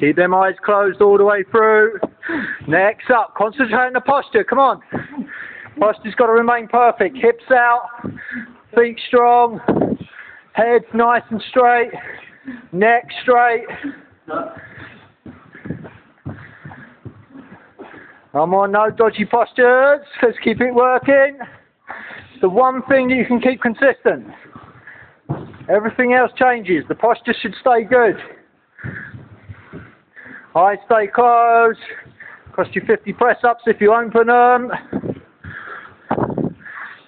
Keep them eyes closed all the way through. Neck's up. Concentrate on the posture. Come on. Posture's got to remain perfect. Hips out. Feet strong. Head nice and straight. Neck straight. Come on, no dodgy postures. Let's keep it working. It's the one thing that you can keep consistent. Everything else changes. The posture should stay good. Eyes stay closed. Cost you 50 press-ups if you open them.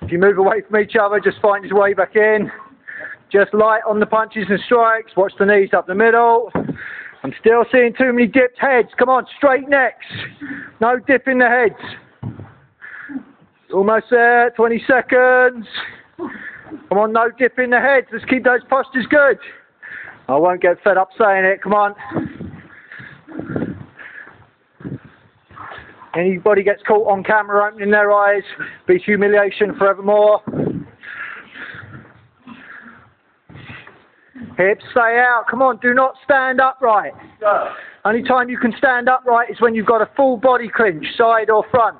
If you move away from each other, just find your way back in. Just light on the punches and strikes. Watch the knees up the middle. I'm still seeing too many dipped heads. Come on, straight necks. No dip in the heads. Almost there, 20 seconds. Come on, no dip in the heads. Let's keep those postures good. I won't get fed up saying it. Come on. Anybody gets caught on camera opening their eyes, be humiliation forevermore. Hips stay out. Come on, do not stand upright. Only time you can stand upright is when you've got a full body clinch, side or front.